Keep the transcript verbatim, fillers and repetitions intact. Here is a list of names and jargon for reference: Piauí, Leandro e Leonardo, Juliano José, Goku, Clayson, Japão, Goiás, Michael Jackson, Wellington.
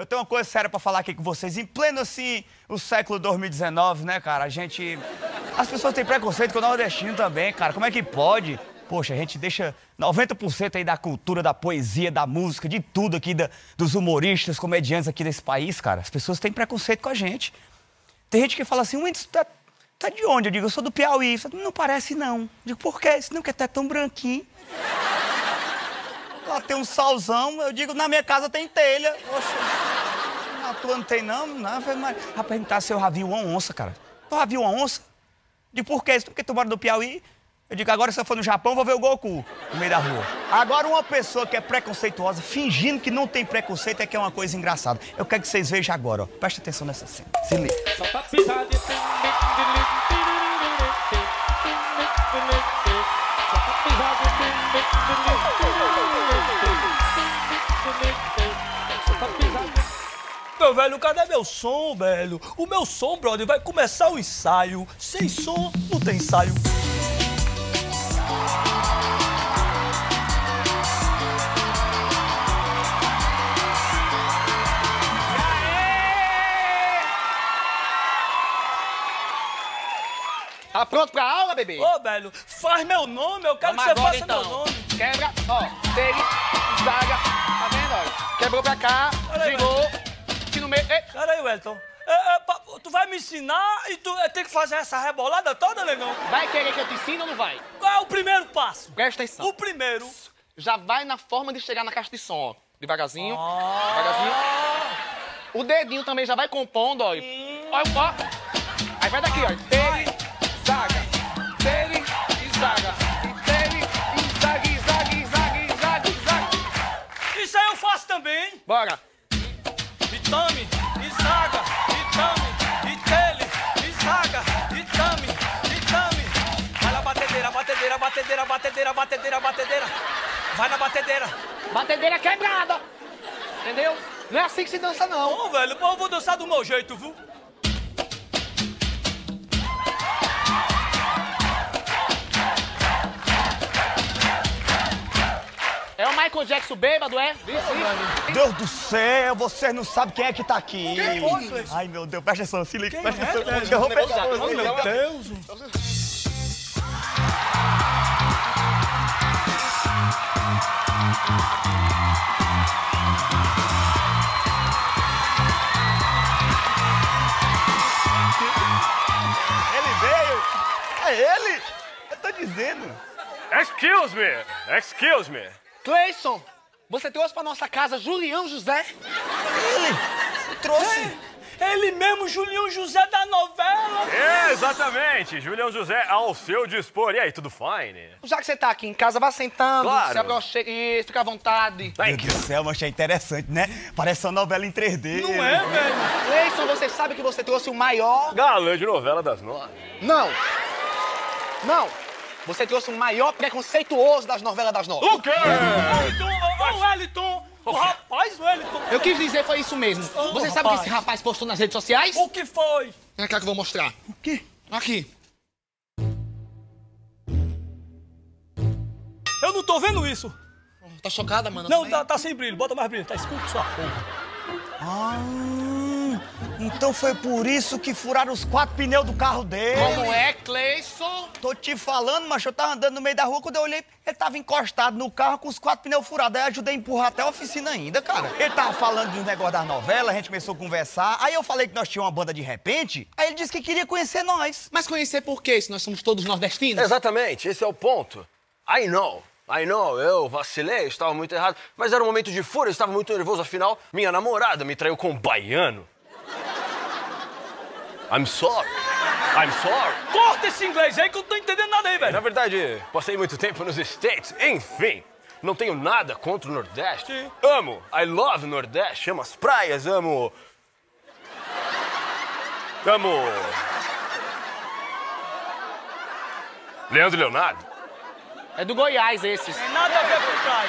Eu tenho uma coisa séria pra falar aqui com vocês. Em pleno, assim, o século dois mil e dezenove, né, cara? A gente... As pessoas têm preconceito com o nordestino também, cara. Como é que pode? Poxa, a gente deixa noventa por cento aí da cultura, da poesia, da música, de tudo aqui, da, dos humoristas, comediantes aqui desse país, cara. As pessoas têm preconceito com a gente. Tem gente que fala assim, Wellington, tá, tá de onde? Eu digo, eu sou do Piauí. Falo, não parece, não. Eu digo, por quê? Senão que tá tão branquinho. Lá tem um salzão, eu digo, na minha casa tem telha. Oxe, na tua não tem, não? Não, mas... Rapaz, tá, se eu já vi uma onça, cara. Tu já viu uma onça? De por quê? Porque tu mora no Piauí? Eu digo, agora se eu for no Japão, vou ver o Goku no meio da rua. Agora, uma pessoa que é preconceituosa, fingindo que não tem preconceito, é que é uma coisa engraçada. Eu quero que vocês vejam agora, ó. Presta atenção nessa cena. Se liga. Meu velho, cadê meu som, velho? O meu som, brother, vai começar o ensaio. Sem som, não tem ensaio. E aê! Tá pronto pra aula, bebê? Ô, oh, velho, faz meu nome, eu quero Vamos que você agora, faça então. meu nome. Quebra, ó, dele, zaga, tá vendo? Quebrou pra cá, girou. Peraí, Wellington. Tu vai me ensinar e tu tem que fazer essa rebolada toda, negão? Vai querer que eu te ensine ou não vai? Qual é o primeiro passo? Presta atenção. O primeiro. Já vai na forma de chegar na caixa de som, ó. Devagarzinho. Ah. Devagarzinho. O dedinho também já vai compondo, ó. Hum. Ó, ó. Aí vai daqui, ó. Tele, zaga. Tele e zaga. Tele e zaga, e zaga, e zaga, e zaga, e zaga. Isso aí eu faço também, hein? Bora. Itame, Isaga, Itame, Itele, Isaga, Itame, Itame. Vai na batedeira, batedeira, batedeira, batedeira, batedeira, batedeira. Vai na batedeira. Batedeira quebrada. Entendeu? Não é assim que se dança, não. Não, velho, eu vou dançar do meu jeito, viu? É o Michael Jackson bêbado, é? Meu Deus do céu, vocês não sabem quem é que tá aqui. Quem foi, Clayson? Ai, meu Deus, presta atenção, se liga, quem presta atenção. É? Eu vou pegar o meu Deus. Deus. Ele veio? É ele? Eu tô dizendo. Excuse me, excuse me. Clayson, você trouxe pra nossa casa Juliano José? Ele trouxe? É, ele mesmo, Juliano José da novela. É, exatamente, Juliano José ao seu dispor. E aí, tudo fine? Já que você tá aqui em casa, vá sentando, claro. Se abroche e fica à vontade. Meu Deus do céu, mas achei interessante, né? Parece uma novela em três D. Não é, velho? Clayson, você sabe que você trouxe o maior... galã de novela das nove. Não. Não. Você trouxe o maior preconceituoso das novelas das nove. O quê? Ô, Wellington! O rapaz, Wellington! Eu quis dizer, foi isso mesmo. Oh, Você rapaz. sabe o que esse rapaz postou nas redes sociais? O que foi? Vem cá que eu vou mostrar. O quê? Aqui. Eu não tô vendo isso. Tá chocada, mano? Não, tá, tá sem brilho. Bota mais brilho. Tá escuro, sua porra. Ah... Então foi por isso que furaram os quatro pneus do carro dele. Como é, Clayson? Tô te falando, macho, eu tava andando no meio da rua, quando eu olhei, ele tava encostado no carro com os quatro pneus furados. Aí eu ajudei a empurrar até a oficina ainda, cara. Ele tava falando de um negócio da novela, a gente começou a conversar. Aí eu falei que nós tínhamos uma banda de repente, aí ele disse que queria conhecer nós. Mas conhecer por quê? Se nós somos todos nordestinos? Exatamente, esse é o ponto. I know. Ai, não, eu vacilei, eu estava muito errado. Mas era um momento de fúria, eu estava muito nervoso. Afinal, minha namorada me traiu com um baiano. I'm sorry. I'm sorry. Corta esse inglês aí que eu não tô entendendo nada aí, velho. Na verdade, passei muito tempo nos States. Enfim, não tenho nada contra o Nordeste. Sim. Amo. I love Nordeste. Amo as praias, amo... Amo... Leandro e Leonardo. É do Goiás, esses. Tem nada a ver com o praia.